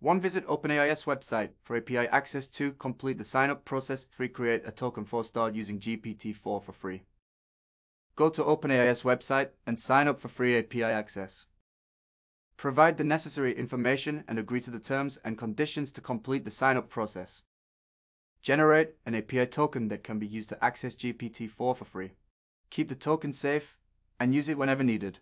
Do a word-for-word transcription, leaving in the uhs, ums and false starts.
One visit OpenAI's website for A P I access. Two, complete the sign-up process. Three, create a token for Star using G P T four for free. Go to OpenAI's website and sign up for free A P I access. Provide the necessary information and agree to the terms and conditions to complete the sign-up process. Generate an A P I token that can be used to access G P T four for free. Keep the token safe and use it whenever needed.